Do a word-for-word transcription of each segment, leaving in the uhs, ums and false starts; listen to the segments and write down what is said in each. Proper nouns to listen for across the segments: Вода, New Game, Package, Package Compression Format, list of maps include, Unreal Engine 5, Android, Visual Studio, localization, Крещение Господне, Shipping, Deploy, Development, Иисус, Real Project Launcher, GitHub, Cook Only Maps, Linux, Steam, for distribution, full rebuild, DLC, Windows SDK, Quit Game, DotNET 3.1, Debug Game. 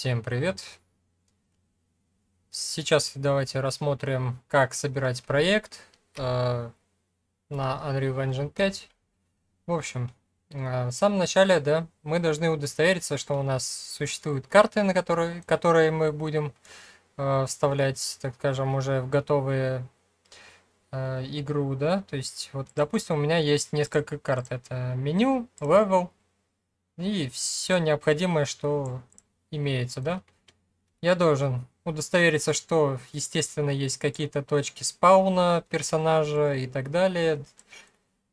Всем привет! Сейчас давайте рассмотрим, как собирать проект э, на Unreal Engine пять. В общем, э, в самом начале, да, мы должны удостовериться, что у нас существуют карты, на которые, которые мы будем э, вставлять, так скажем, уже в готовые э, игру, да. То есть, вот, допустим, у меня есть несколько карт. Это меню, левел и все необходимое, что имеется, да. Я должен удостовериться, что, естественно, есть какие-то точки спауна персонажа и так далее.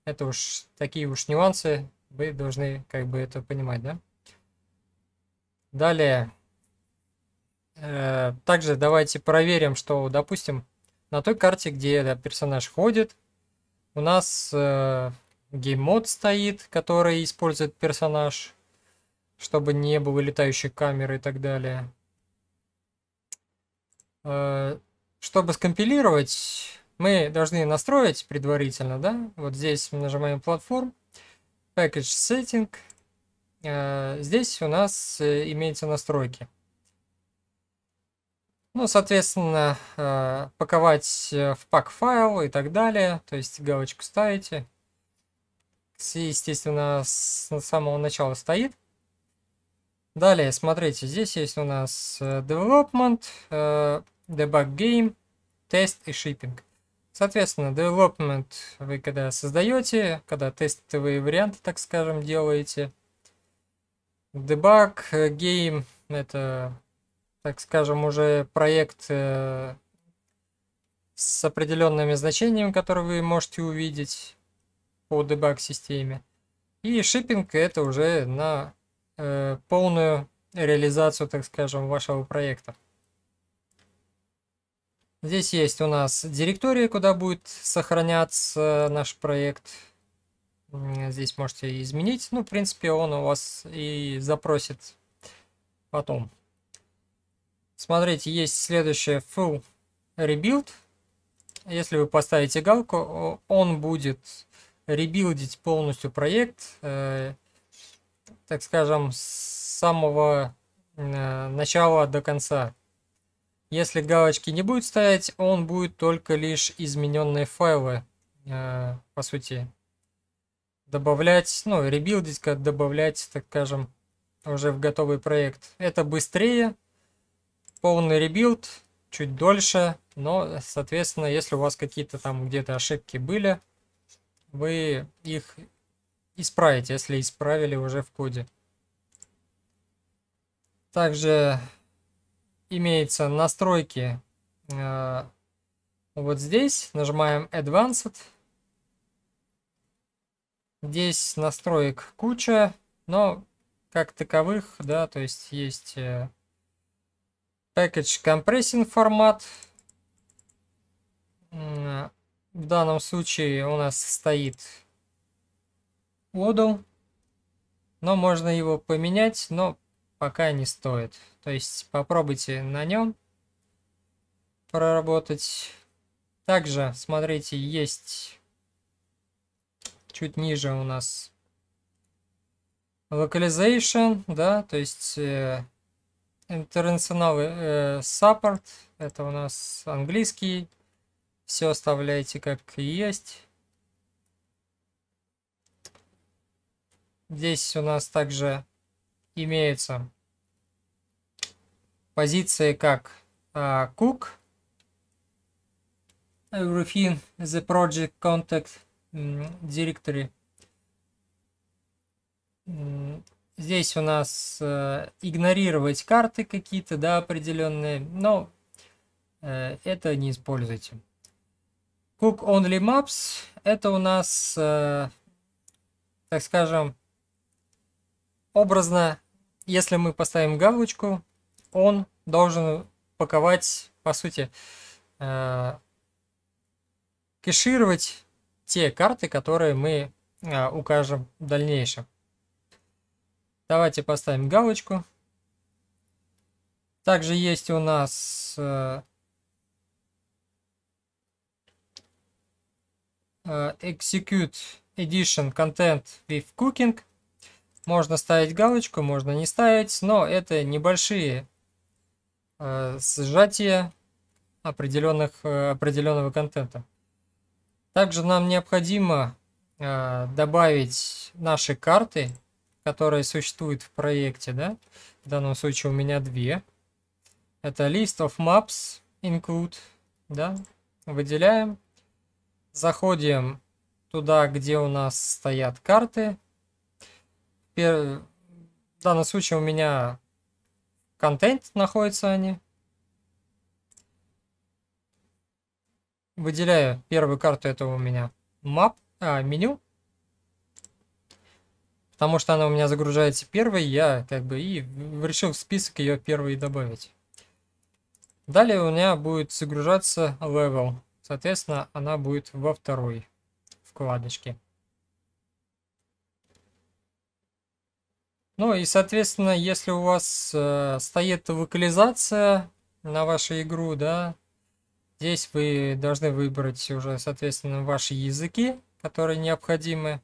Это уж такие уж нюансы, вы должны как бы это понимать, да. Далее, э, также давайте проверим, что, допустим, на той карте, где да, персонаж ходит, у нас э, гейммод стоит, который использует персонаж, чтобы не было летающей камеры и так далее. Чтобы скомпилировать, мы должны настроить предварительно, да, вот здесь мы нажимаем платформ, package setting, здесь у нас имеются настройки. Ну, соответственно, паковать в пак файл и так далее, то есть галочку ставите. Все, естественно, с самого начала стоит. Далее, смотрите, здесь есть у нас Development, Debug Game, Test и Shipping. Соответственно, Development вы когда создаете, когда тестовые варианты, так скажем, делаете. Debug Game — это, так скажем, уже проект с определенными значениями, которые вы можете увидеть по Debug системе. И Shipping — это уже на полную реализацию, так скажем, вашего проекта. Здесь есть у нас директория, куда будет сохраняться наш проект. Здесь можете изменить. Ну, в принципе, он у вас и запросит потом. Смотрите, есть следующее — full rebuild. Если вы поставите галку, он будет ребилдить полностью проект, так скажем, с самого э, начала до конца. Если галочки не будет стоять, он будет только лишь измененные файлы, э, по сути, добавлять, ну, ребилдить, как добавлять, так скажем, уже в готовый проект. Это быстрее, полный ребилд, чуть дольше, но, соответственно, если у вас какие-то там где-то ошибки были, вы их исправить, если исправили уже в коде. Также имеются настройки. Вот здесь нажимаем Advanced. Здесь настроек куча, но как таковых, да, то есть есть Package Compression Format. В данном случае у нас стоит Воду, но можно его поменять, но пока не стоит. То есть попробуйте на нем проработать. Также, смотрите, есть чуть ниже у нас localization, да, то есть э, international э, support, это у нас английский, все оставляйте как есть. Здесь у нас также имеются позиции как uh, Cook, Everything, The Project, Contact, Directory. Здесь у нас uh, игнорировать карты какие-то, да, определенные, но uh, это не используйте. Cook Only Maps — это у нас, uh, так скажем, образно, если мы поставим галочку, он должен паковать, по сути, э, кэшировать те карты, которые мы э, укажем в дальнейшем. Давайте поставим галочку. Также есть у нас э, э, Execute Edition Content with Cooking. Можно ставить галочку, можно не ставить, но это небольшие сжатие определенных, определенного контента. Также нам необходимо добавить наши карты, которые существуют в проекте, да? В данном случае у меня две. Это list of maps include, да? Выделяем. Заходим туда, где у нас стоят карты. В данном случае у меня контент находятся они. Выделяю первую карту, это у меня map, а, меню. Потому что она у меня загружается первой, я как бы и решил в список ее первой добавить. Далее у меня будет загружаться level. Соответственно, она будет во второй вкладочке. Ну и, соответственно, если у вас э, стоит локализация на вашу игру, да, здесь вы должны выбрать уже, соответственно, ваши языки, которые необходимы,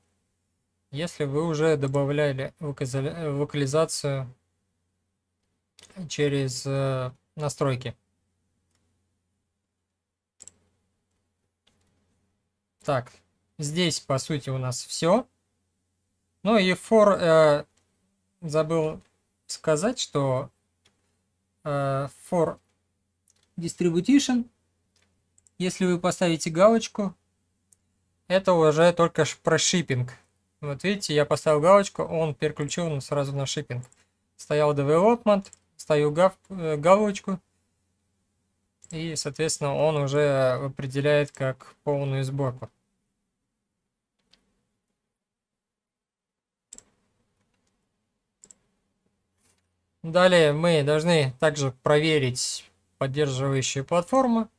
если вы уже добавляли локализацию через э, настройки. Так, здесь, по сути, у нас все. Ну и for... Э, забыл сказать, что э, for distribution, если вы поставите галочку, это уже только про шиппинг. Вот видите, я поставил галочку, он переключил сразу на шиппинг. Стоял development, ставил гав, э, галочку, и, соответственно, он уже определяет как полную сборку. Далее мы должны также проверить поддерживающие платформы,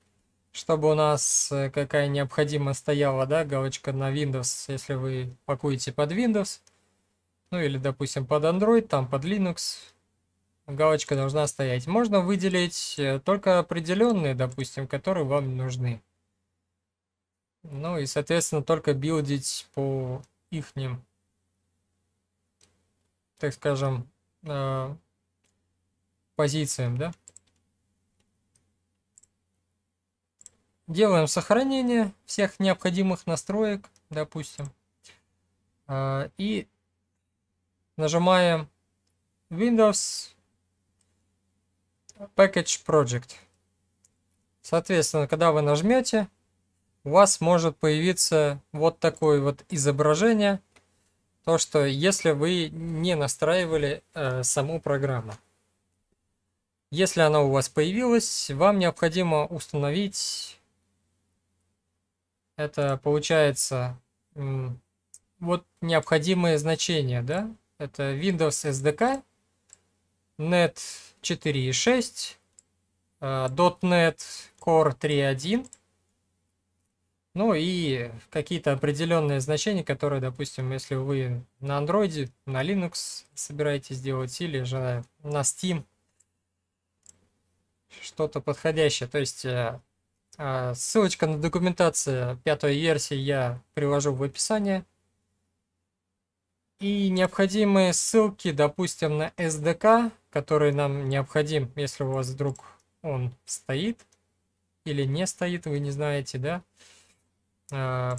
чтобы у нас какая необходимо стояла, да, галочка на Windows, если вы пакуете под Windows, ну или, допустим, под Android, там под Linux, галочка должна стоять. Можно выделить только определенные, допустим, которые вам нужны. Ну и, соответственно, только билдить по ихним, так скажем, позициям, да. Делаем сохранение всех необходимых настроек, допустим, и нажимаем Windows Package Project. Соответственно, когда вы нажмете, у вас может появиться вот такое вот изображение, то что если вы не настраивали э, саму программу. Если она у вас появилась, вам необходимо установить, это получается, вот необходимые значения, да? Это Windows эс ди кей, .нэт четыре точка шесть, .нэт Core три точка один, ну и какие-то определенные значения, которые, допустим, если вы на Android, на Linux собираетесь делать, или же на Steam, что-то подходящее. То есть э, э, ссылочка на документацию пятой версии я привожу в описании. И необходимые ссылки, допустим, на эс ди кей, который нам необходим, если у вас вдруг он стоит или не стоит, вы не знаете, да? Э,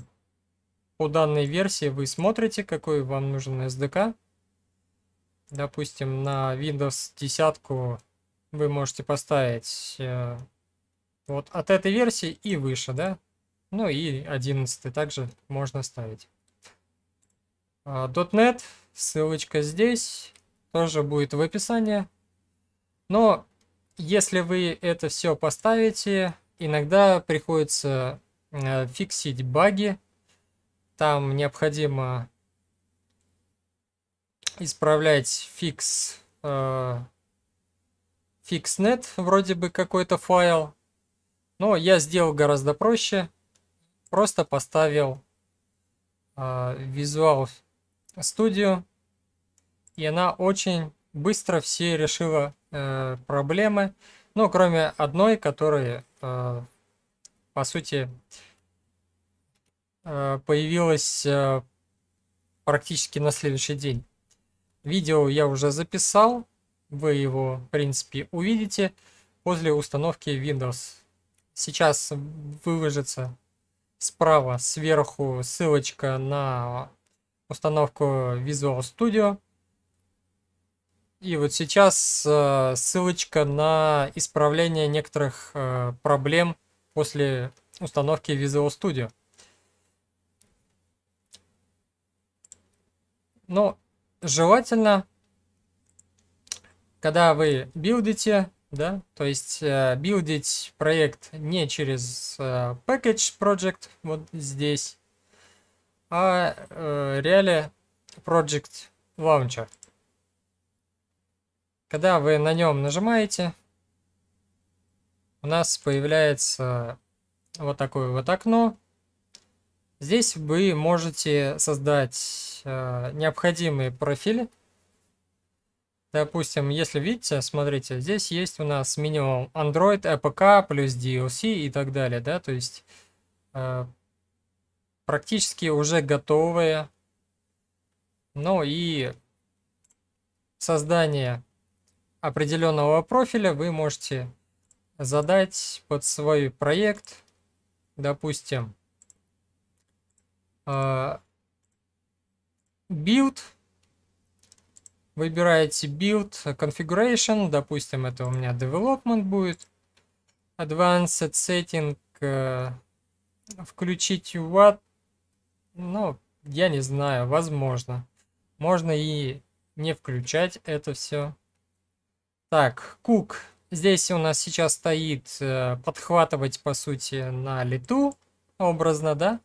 по данной версии вы смотрите, какой вам нужен эс ди кей. Допустим, на Windows десятку вы можете поставить э, вот от этой версии и выше, да, ну и одиннадцать также можно ставить. А, .нэт, ссылочка здесь, тоже будет в описании. Но если вы это все поставите, иногда приходится э, фиксить баги, там необходимо исправлять фикс, э, fixnet, вроде бы какой-то файл, но я сделал гораздо проще, просто поставил э, Visual Studio, и она очень быстро все решила э, проблемы, ну кроме одной, которая э, по сути э, появилась э, практически на следующий день. Видео я уже записал, вы его, в принципе, увидите. после установки Windows. Сейчас выложится справа сверху ссылочка на установку Visual Studio. И вот сейчас э, ссылочка на исправление некоторых э, проблем после установки Visual Studio. Но желательно, когда вы билдите, да, то есть э, билдить проект не через э, Package Project, вот здесь, а э, Real Project Launcher. Когда вы на нем нажимаете, у нас появляется вот такое вот окно. Здесь вы можете создать э, необходимые профили. Допустим, если видите, смотрите, здесь есть у нас минимум Android, эй пи кей, плюс ди эл си и так далее. Да? То есть э, практически уже готовые. Ну и создание определенного профиля вы можете задать под свой проект, допустим, build, выбираете build configuration, допустим, это у меня development будет, advanced setting, включить what, ну, я не знаю, возможно, можно и не включать это все. Так, Cook. Здесь у нас сейчас стоит э, подхватывать, по сути, на лету, образно, да.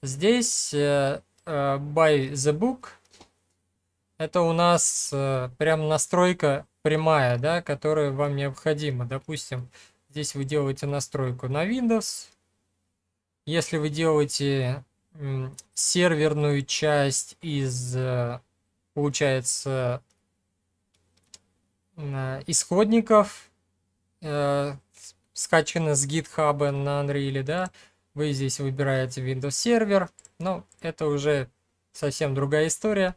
Здесь э, э, by the book. Это у нас э, прям настройка прямая, да, которая вам необходима. Допустим, здесь вы делаете настройку на Windows. Если вы делаете э, серверную часть из, э, получается, исходников, э, скачаны с GitHub на Unreal, да, вы здесь выбираете Windows сервер, но это уже совсем другая история.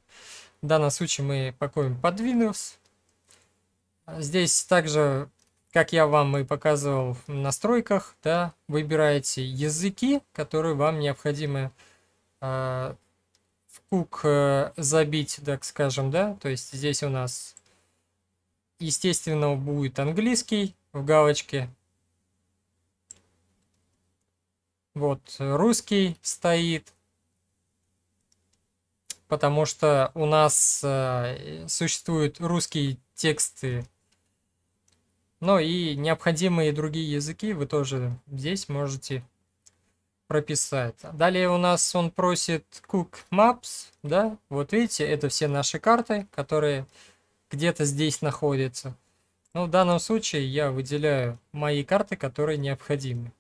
В данном случае мы пакуем под Windows. Здесь также, как я вам и показывал в настройках, да, выбираете языки, которые вам необходимы э, в Cook э, забить, так скажем, да, то есть здесь у нас, естественно, будет английский в галочке. Вот, русский стоит. Потому что у нас э, существуют русские тексты. Ну и необходимые другие языки вы тоже здесь можете прописать. Далее у нас он просит Cook Maps. Да? Вот видите, это все наши карты, которые где-то здесь находится. Но в данном случае я выделяю мои карты, которые необходимы.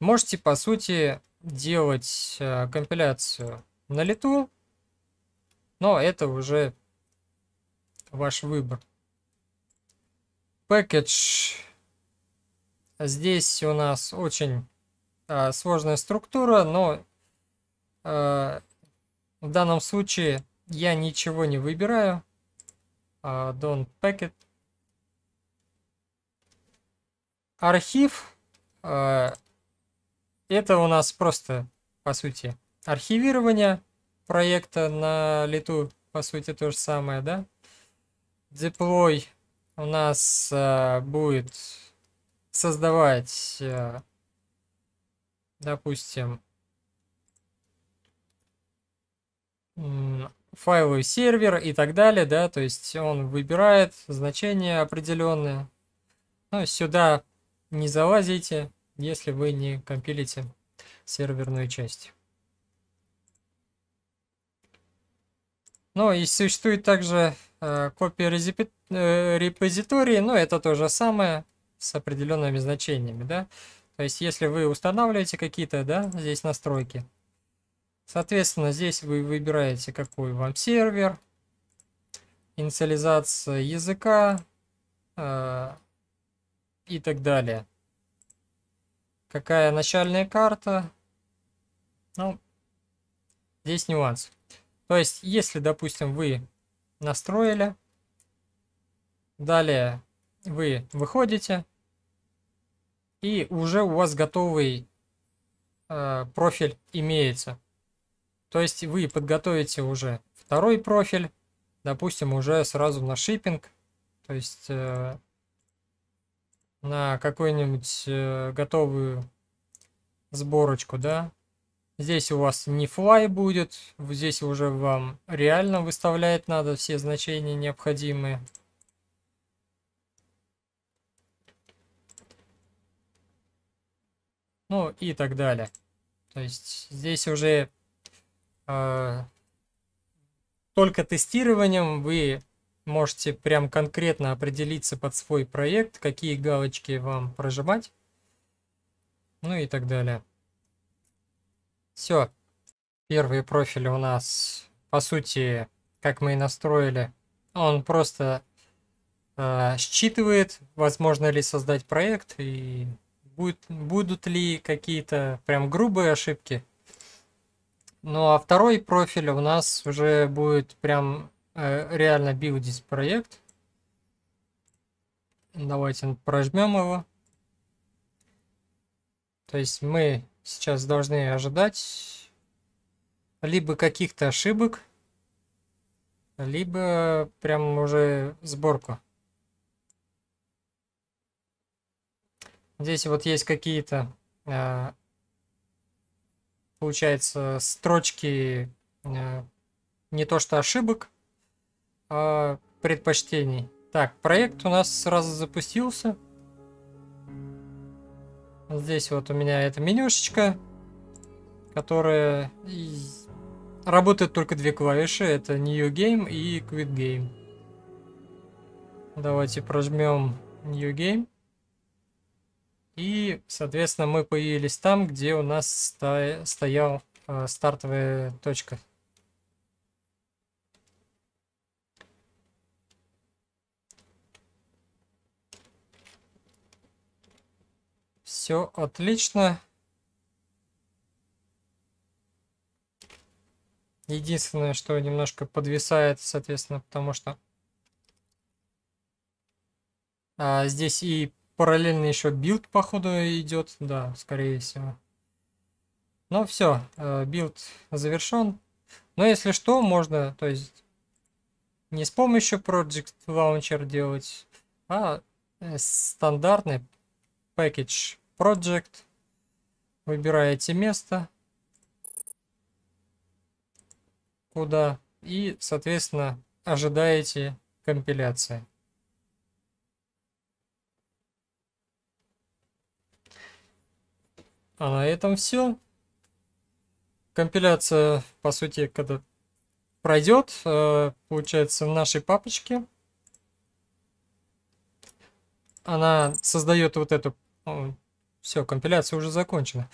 Можете, по сути, делать э, компиляцию на лету, но это уже ваш выбор. Package. Здесь у нас очень э, сложная структура, но э, в данном случае я ничего не выбираю. Uh, don't packet. Архив. Uh, это у нас просто, по сути, архивирование проекта на лету. По сути, то же самое, да? Deploy у нас uh, будет создавать, uh, допустим, файловый сервер и так далее, да, то есть он выбирает значения определенные. Но сюда не залазите, если вы не компилите серверную часть. Ну и существует также э, копия репози э, репозитории, но это то же самое с определенными значениями, да. То есть если вы устанавливаете какие-то, да, здесь настройки, соответственно, здесь вы выбираете, какой вам сервер, инициализация языка э, и так далее. Какая начальная карта? Ну, здесь нюанс. То есть, если, допустим, вы настроили, далее Вы выходите, и уже у вас готовый э, профиль имеется. То есть вы подготовите уже второй профиль, допустим, уже сразу на шиппинг, то есть э, на какую-нибудь э, готовую сборочку, да. Здесь у вас не fly будет, здесь уже вам реально выставлять надо все значения необходимые. Ну и так далее. То есть здесь уже э, только тестированием вы можете прям конкретно определиться под свой проект, какие галочки вам прожимать. Ну и так далее. Все. Первый профиль у нас, по сути, как мы и настроили, он просто э, считывает, возможно ли создать проект и... Будет, будут ли какие-то прям грубые ошибки. Ну а второй профиль у нас уже будет прям э, реально билдить проект. Давайте прожмем его. То есть мы сейчас должны ожидать либо каких-то ошибок, либо прям уже сборку. Здесь вот есть какие-то, получается, строчки, не то что ошибок, а предпочтений. Так, проект у нас сразу запустился. Здесь вот у меня эта менюшечка, которая работает только две клавиши. Это New Game и Quit Game. Давайте прожмем New Game. И, соответственно, мы появились там, где у нас стояла э, стартовая точка. Все отлично. Единственное, что немножко подвисает, соответственно, потому что а, здесь и параллельно еще билд, походу, идет, да, скорее всего. Но все, билд завершен. Но если что, можно, то есть, не с помощью Project Launcher делать, а стандартный Package Project. Выбираете место, куда, и, соответственно, ожидаете компиляции. А на этом все. Компиляция, по сути, когда пройдет, получается, в нашей папочке. Она создает вот эту... Все, компиляция уже закончена.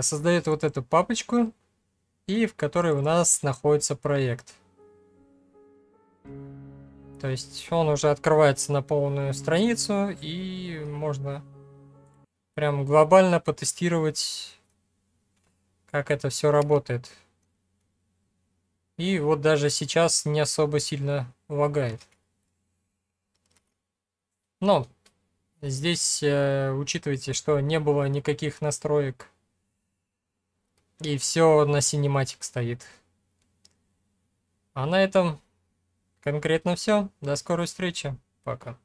Создает вот эту папочку, и в которой у нас находится проект. То есть он уже открывается на полную страницу, и можно... прям глобально потестировать, как это все работает. И вот даже сейчас не особо сильно лагает. Но здесь э, учитывайте, что не было никаких настроек. И все на Cinematic стоит. А на этом конкретно все. До скорой встречи. Пока.